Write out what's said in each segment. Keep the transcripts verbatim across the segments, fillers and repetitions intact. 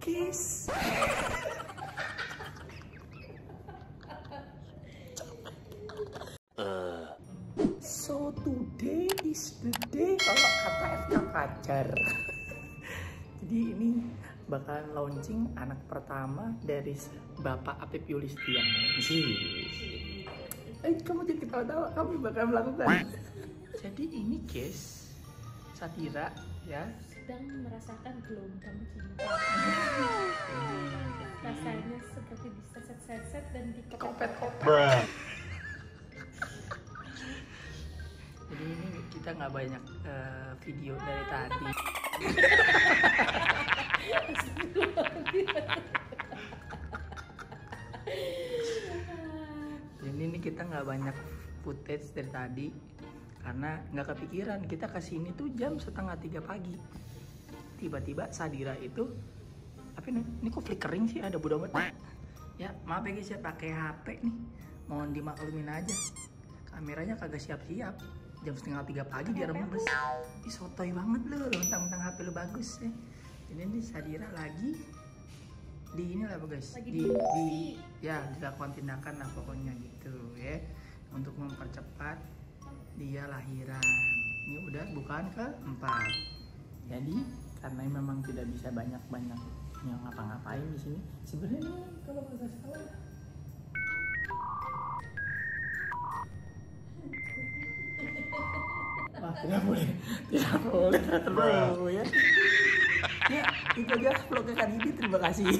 kiss. uh. So today is the day kalau kata F-nya pacar. Jadi ini bakalan launching anak pertama dari Bapak Apip Yulistian. Eh, kamu jadi ketawa-tawa, kami bakal melakukan. Jadi ini guys, Sadira ya sedang merasakan gelombang cinta. Rasanya seperti diseset-seset dan dikopet-kopet. Jadi ini kita nggak banyak uh, video dari tadi. Jadi ini kita nggak banyak footage dari tadi karena nggak kepikiran. Kita kesini tuh jam setengah tiga pagi. Tiba-tiba Sadira itu, tapi nih, ini kok flickering sih, ada bodo amat. Ya maaf ya guys ya, pakai H P nih, mohon dimaklumin aja. Kameranya kagak siap-siap. Jam setengah tiga pagi di rumah bes. Ih sotoy banget lo, tentang-tentang H P lo bagus ya. Ini nih Sadira lagi di ini lah guys, di, di ya dilakukan tindakan lah pokoknya gitu ya untuk mempercepat dia lahiran. Ini udah bukan keempat. Jadi karena memang tidak bisa banyak-banyak yang ngapa-ngapain di sini. Sebenarnya kalau nggak salah Wah, tidak boleh, tidak boleh terlalu ya. Ya, itu aja vlognya kali ini. Terima kasih.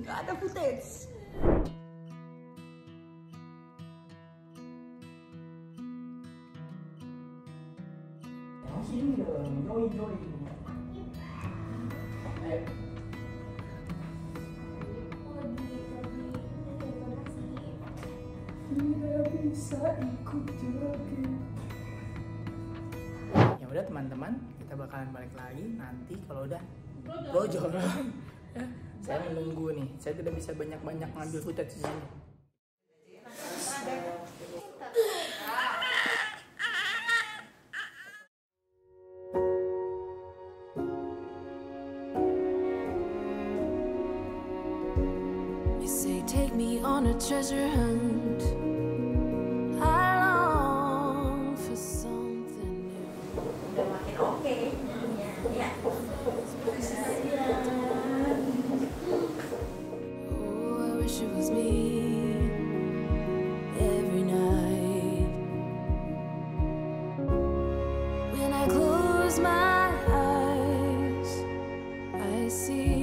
Nggak ada footage. Sini dong, join join. Tidak bisa ikut lagi. Ya udah teman-teman, kita bakalan balik lagi nanti kalau udah brojol. Saya menunggu nih, saya tidak bisa banyak-banyak ngambil footage di sini. Take me on a treasure hunt. I long for something new. Udah makin oke. Ya. Oh, I wish it was me. Every night when I close my eyes, I see.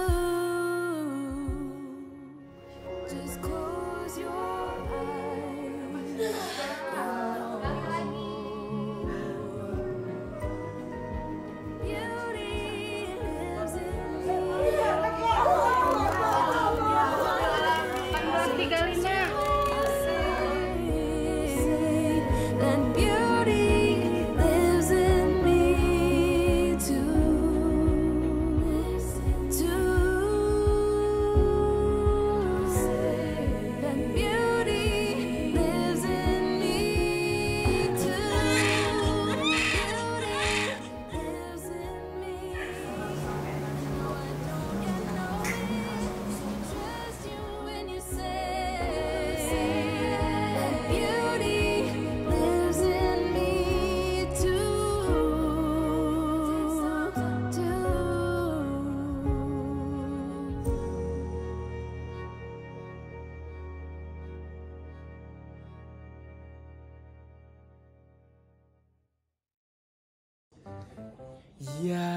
Ya,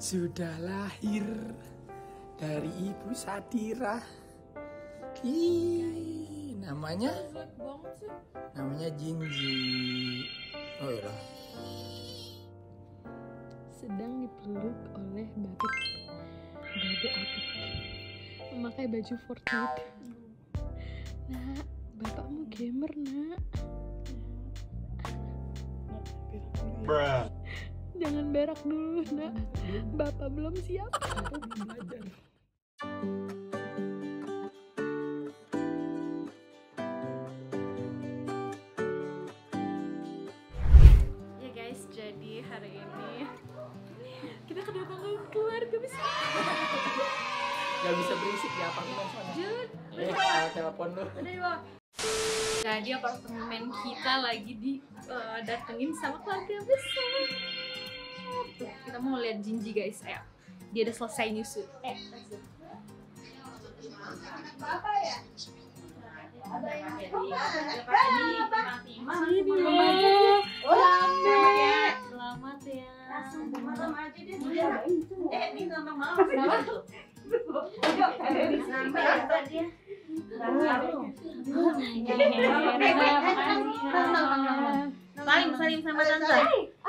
sudah lahir dari Ibu Sadira. Ih, namanya, namanya Jinji. Oh iya. Sedang dipeluk oleh Bapak Bapak Apip memakai baju Fortnite. Nak, bapakmu gamer, Nak. Nah, jangan berak dulu, Nak. Bapak belum siap. Belajar. Ya guys, jadi hari ini kita kedatangan keluarga besar. Gak bisa berisik ya, apartemen sana. Jut, eh, telepon lu. Tadi apartemen kita lagi didatengin uh, sama keluarga besar. Tuh, kita mau lihat Jinji guys, ayo. Dia udah selesai nyusut. Eh, masuk. Apa ya? Apa ini? Lepas ini, timah-timah. Selamat ya. Langsung malam aja deh. Eh, ini lama malam. Selamat tuh. Salim, salim sama tante.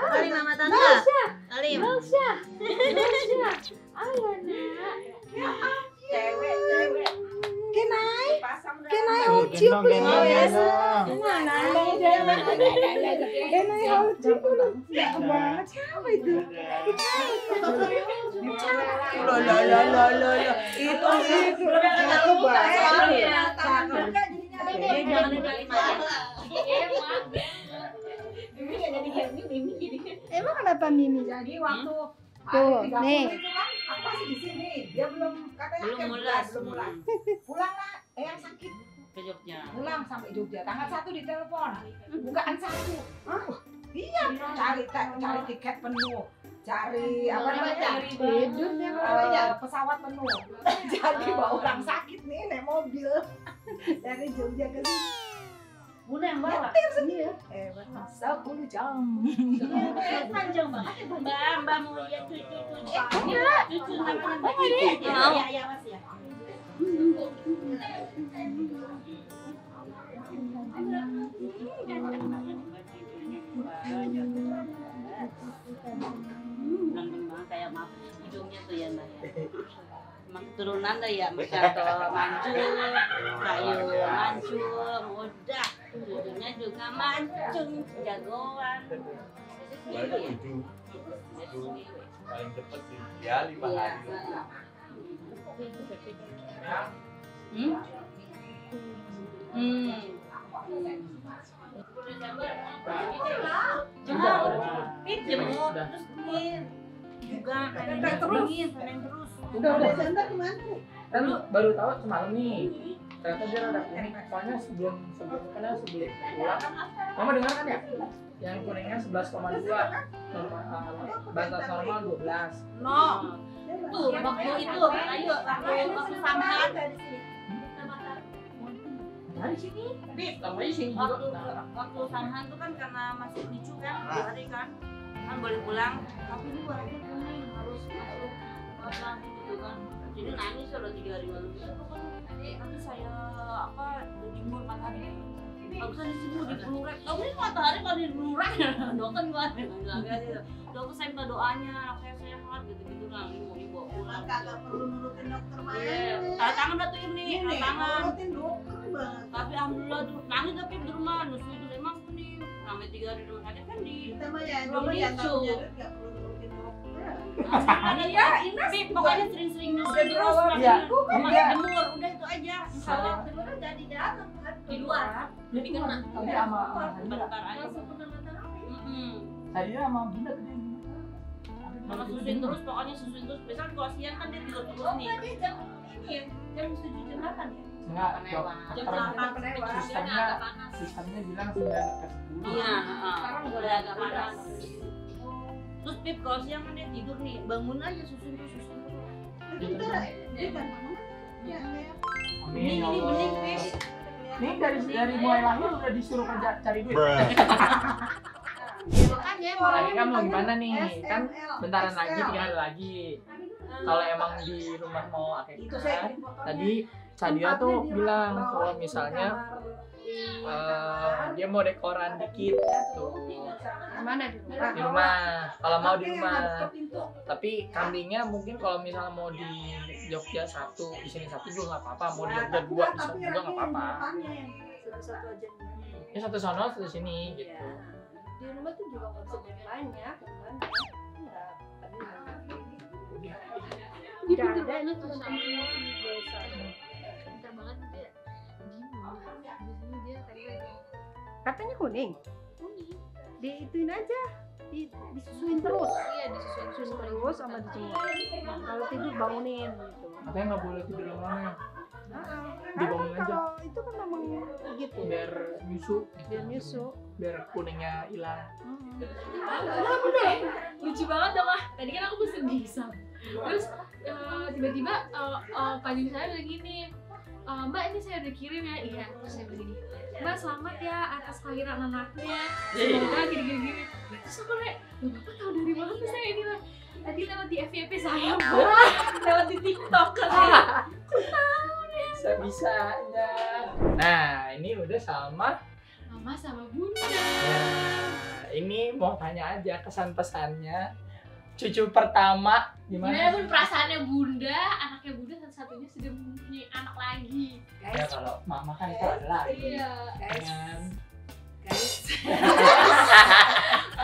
Salim sama tante. Salim. Balsha. Balsha. Ayo, Nak. Cewek, cewek. Can I? Can I hold you please? Mana? Can I hold you please? Apa itu? Lo lo lo lo lo lo. Itu itu. Aku bayar. Jangan kali mati. Mimi jadi gini, Mimi jadi. Emang kenapa Mimi? Jadi waktu tuh, nih. Apa sih di sini? Dia belum katanya belum mulai, belum mulai. Pulang lah, eh yang sakit ke Jogja. Pulang sampai Jogja. Tanggal satu ditelepon. Bukaan satu. Hah? Iya, cari cari tiket penuh. Cari apa namanya? Tidur ya namanya. Pesawat penuh. Jadi bawa orang sakit nih naik mobil dari Jogja ke sini. Bunda yang bawa. Nyetir sendiri. Eh, sepuluh jam. Panjang banget. Mbak, Mbak mau lihat cucu-cucu. Enggak. Cucu namanya Mbak Kiki. Iya, iya, Mas ya. Nanggung banget kayak maaf hidungnya tuh ya, Mbak. Emang keturunan dah ya, Makato, mancul, kayu, mancul, mudah. Judulnya juga mancung, jagoan. Baru tujuh, tujuh, paling cepat sih, ya lima hari. Hmm? Hmm. Jemur, jemur, terus dingin. Juga, neng terus, neng terus. Udah udah sebentar kemana? Kan lu baru tahu semalam nih. Ternyata dia ada kuning. Soalnya sebelum sebelum karena sebelum pulang, mama dengar kan ya? Yang kuningnya sebelas koma dua, batas normal dua belas. No, tuh waktu itu, ayo waktu sampean dari sini. Dari sini? Bib, namanya sini. Waktu waktu sampean tuh kan karena masih lucu kan, hari kan, kan boleh pulang. Tapi ini warnanya kuning, harus masuk. Pulang gitu kan, jadi nangis sudah tiga hari lalu. Tapi saya apa dijemur matahari. Bagusan dijemur di blurek. Kamu ini matahari kalau di blurek, doakan gua. Dokter saya minta doanya, anak saya sehat gitu-gitu lah. Ini mau dibawa pulang. Kagak perlu nurutin dokter main. Tanda tangan udah tuh ini, tanda tangan. Nurutin dokter banget. Tapi alhamdulillah tuh nangis tapi di rumah nusu itu emang tuh nih. Sampai tiga hari rumah sakit kan di. Kita mah ya, dulu ya tahunya nggak perlu nurutin dokter. Ada ya, Inas. Pokoknya sering-sering nurutin terus. Ya, pakai jemur, udah itu aja. Misalnya jemur udah di dalam, di luar. Jadi kena. Tapi sama bentar aja. Sadira sama Bunda tadi. Mama susuin terus, pokoknya susuin terus. Besok kalau siang kan dia tidur terus nih. Tadi jam ini, jam tujuh jam delapan ya. Enggak, jam delapan penewa. Sistemnya agak panas. Sistemnya bilang sudah ke sepuluh. Iya. Sekarang udah agak panas. Terus Pip kalau siang kan dia tidur nih, bangun aja susun tuh susun tuh. Tidur kan? Iya. Ini ini bening Pip. Ini dari dari mulai lahir udah disuruh kerja cari duit. Makanya kamu gimana nih? Kan bentaran lagi tiga hari lagi. Kalau emang di rumah mau akekahan, tadi Sadira tuh bilang kalau misalnya uh, dia mau dekoran dikit gitu. Mana di rumah? Di rumah. Kalau mau di rumah. Tapi kambingnya mungkin kalau misalnya mau di Jogja satu, di sini satu juga nggak apa-apa. Mau di Jogja dua, di satu juga nggak apa-apa. Ya satu sono, satu sini gitu. Di rumah tuh juga nggak bisa banyak, banyak. Tidak ada ini tuh sama biasa. Pintar banget dia. Biasanya dia tadi lagi. Katanya kuning. Kuning. Diituin aja, disusuin terus. Iya, disusuin terus sama dijemur. Kalau tidur bangunin gitu. Katanya nggak boleh tidur lama. Dibangun aja. Kalau itu kan memang gitu. Biar nyusu. Biar nyusu. Biar kuningnya hilang. Nah bener. Lucu banget dong ah. Tadi kan aku pesen pisang. Terus tiba-tiba pagi saya bilang gini, Mbak ini saya udah kirim ya, iya. Terus saya bilang gini, Mbak selamat ya atas kelahiran anaknya. Semoga gini-gini. Terus aku kayak, Bapak tahu dari mana tuh saya ini lah. Tadi lewat di F Y P saya, lewat di TikTok kan. Aku tahu nih. Bisa-bisanya. Nah ini udah sama. Mama sama Bunda. Ini mau tanya aja kesan pesannya. Cucu pertama gimana? Gimana pun perasaannya Bunda, anaknya Bunda satu-satunya sudah mempunyai anak lagi. Guys, ya, kalau mama kan itu ada lagi. Iya. Guys. Dan... guys. Oke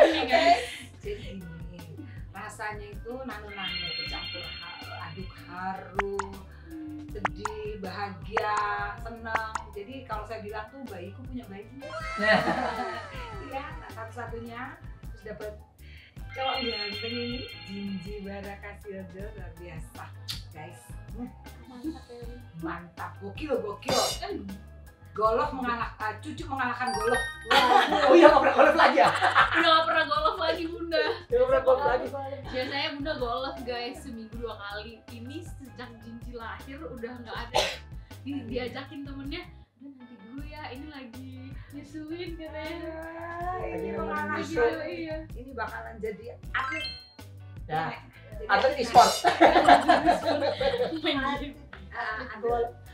okay, guys. Jadi ini rasanya itu nano-nano bercampur aduk haru, sedih, bahagia, senang. Jadi kalau saya bilang tuh bayiku punya bayi. Iya, satu-satunya terus dapat cowok ganteng ini, Jinji Barakasio luar biasa, guys. Mantap, gokil, gokil. Golf mengalah, uh, cucu mengalahkan golf. Oh iya, nggak pernah golf lagi ya? Udah nggak pernah golf lagi Bunda. Nggak pernah golf lagi. Biasanya Bunda golf guys seminggu dua kali. Ini sejak Jinji lahir udah nggak ada. Di, diajakin temennya, udah nanti dulu ya. Ini lagi nyusuin katanya. Ini mengalah gitu iya. Ini bakalan jadi atlet. Ya. Atlet e-sport.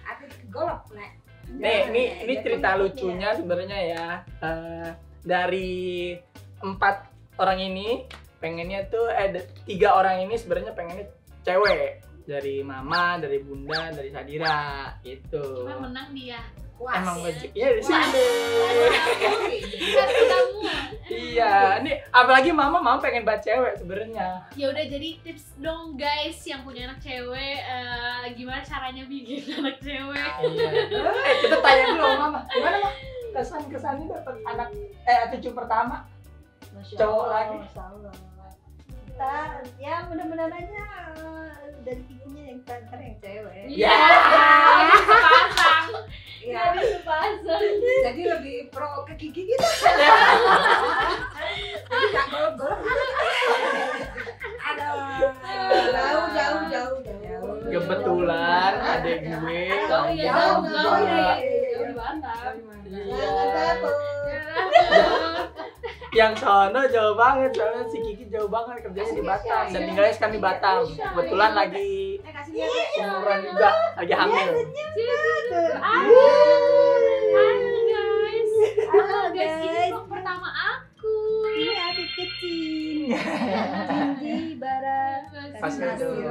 Atlet golf, Nek. Nih, ini ini cerita lucunya sebenarnya ya. Uh, dari empat orang ini pengennya tuh eh tiga orang ini sebenarnya pengennya cewek, dari Mama, dari Bunda, dari Sadira gitu. Cuma menang dia. Puas. Emang rezeknya di sini. Iya, ini apalagi mama mama pengen buat cewek sebenarnya. Ya udah jadi tips dong guys yang punya anak cewek uh, gimana caranya bikin anak cewek. Iya. Eh kita tanya dulu sama mama. Gimana mah kesan-kesannya dapat anak eh cucu pertama? Masya cowok Allah, lagi. Masya Allah. Kita ya mudah-mudahan aja dari ibunya yang kanker yang cewek. Iya. Sepasang. Ya, jadi sepasang. Jadi lebih pro ke Kiki gitu. Jadi gak golok-golok. Aduh, jauh, jauh, jauh, jauh. Kebetulan adek gue. Oh iya, jauh, jauh, jauh. Jauh di Batam. Jangan takut. Yang sono jauh banget, soalnya si Kiki jauh banget kerjanya di Batam dan tinggalnya sekarang di Batam. Kebetulan lagi umuran juga, lagi hamil. Halo guys, halo guys, ini vlog pertama aku. Ini Apip kecil. Jinji Barakasio.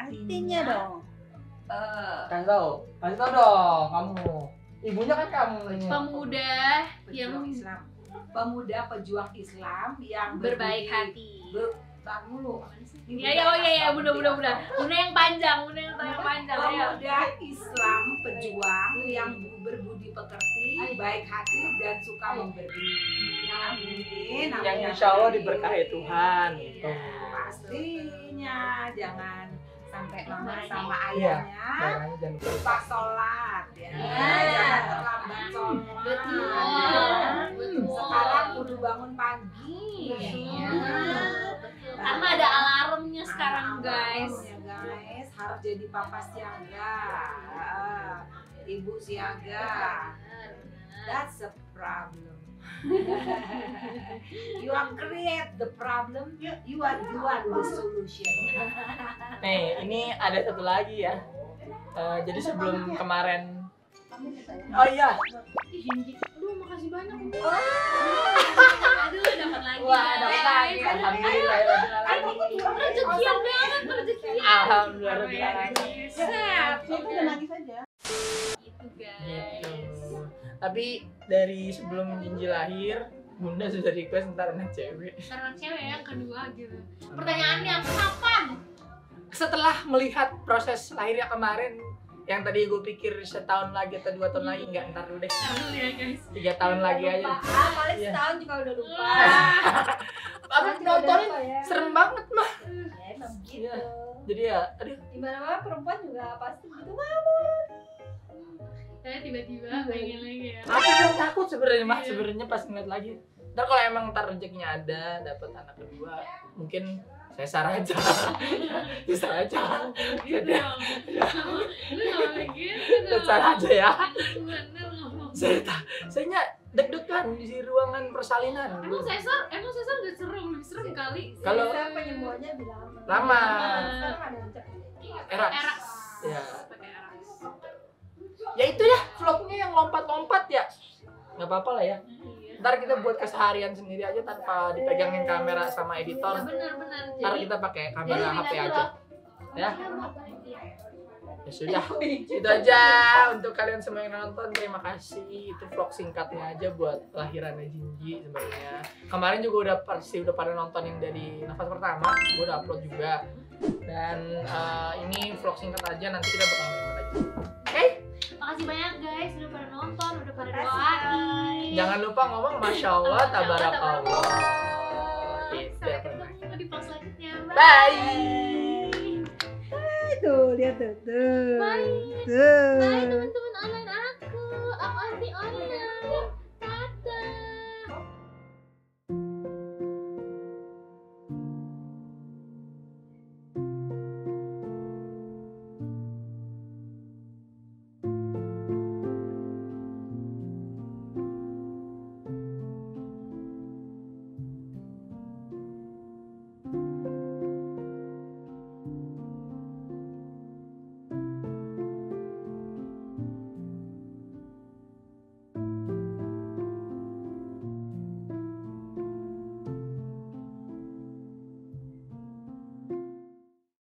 Artinya dong. Kasih tau, kasih tau dong kamu. Ibunya kan kamu pemuda yang Islam, pemuda pejuang Islam yang berbaik hati. Bang mulu. Iya iya oh iya iya bunda bunda bunda. Bunda yang panjang, bunda yang panjang. Pemuda Islam pejuang yang berbudi pekerti, baik hati dan suka memberi. Amin. Yang insya Allah diberkahi Tuhan. Pastinya jangan sampai lama sama ayahnya. Lupa sholat ya. Jangan terlambat sholat. Betul. Sekarang kudu bangun pagi. Karena ada alarmnya sekarang guys. Guys harus jadi papa siaga, ibu siaga. That's a problem. You are create the problem, you are the solution. Nih, ini ada satu lagi ya. Uh, jadi sebelum kemarin Oh iya. Jinji. Aduh, makasih banyak. Aduh, dapat lagi. Wah, dapat lagi. Alhamdulillah. Rezekian banget, rezekian. Alhamdulillah. Siap. Itu udah lagi saja. Itu guys. Tapi dari sebelum Jinji lahir, Bunda sudah request ntar anak cewek. Ntar anak cewek yang kedua gitu. Pertanyaannya kapan? Setelah melihat proses lahirnya kemarin, yang tadi gue pikir setahun lagi atau dua tahun lagi, enggak, ntar dulu deh. Tiga tahun ya, lagi lupa aja. Ah, paling ya. Setahun juga udah lupa. Apa nontonin ya. Serem banget mah. Ya emang gitu. Ya. Jadi ya, aduh. Dimana-mana perempuan juga pasti gitu banget. Saya tiba-tiba pengen lagi ya. Aku juga takut sebenarnya mah, sebenarnya pas ngeliat lagi. Ntar kalau emang ntar rezekinya ada, dapat anak kedua, mungkin sesar aja, sesar aja. Gitu dong. Lu ngomong gitu dong. Sesar aja ya. Saya tak, saya nyak deg-degan di ruangan persalinan. Emang sesar, emang sesar gak serem, serem kali. Kalau penyembuhannya bilang lama. Erak. Erak. Ya. Ya itu ya, vlognya yang lompat-lompat ya. Nggak apa-apa lah ya. Ntar kita buat keseharian sendiri aja tanpa dipegangin kamera sama editor. Benar-benar. Ntar kita pakai kamera H P aja. Ya. Ya sudah. Itu aja untuk kalian semua yang nonton. Terima kasih. Itu vlog singkatnya aja buat lahirannya Jinji sebenarnya. Kemarin juga udah pasti udah pada nonton yang dari nafas pertama. Gue udah upload juga. Dan uh, ini vlog singkat aja. Nanti kita bakal main lagi. Oke? Okay? Makasih banyak guys, udah pada nonton, udah pada doain. Jangan lupa ngomong Masya Allah, Tabarakallah. Sampai ketemu di vlog selanjutnya. Bye. Bye. Tuh, lihat tuh. Bye. Bye teman-teman online aku. Aku Arti online.